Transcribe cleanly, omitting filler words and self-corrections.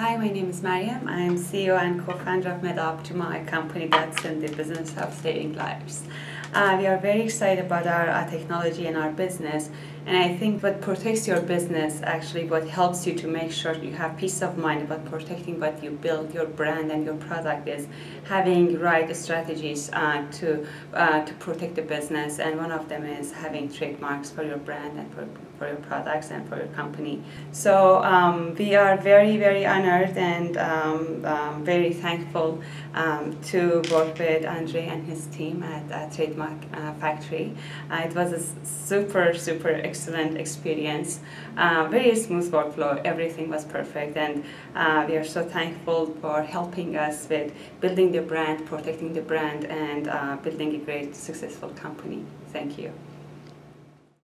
Hi, my name is Mariam. I am CEO and co-founder of MetaOptima, a company that's in the business of saving lives. We are very excited about our technology and our business, and I think what protects your business, actually what helps you to make sure you have peace of mind about protecting what you build, your brand and your product, is having right strategies to protect the business, and one of them is having trademarks for your brand and for your products and for your company. So we are very, very honored and very thankful to work with Andre and his team at Trademark Factory. It was a super excellent experience, very smooth workflow, everything was perfect, and we are so thankful for helping us with building the brand, protecting the brand, and building a great, successful company. Thank you.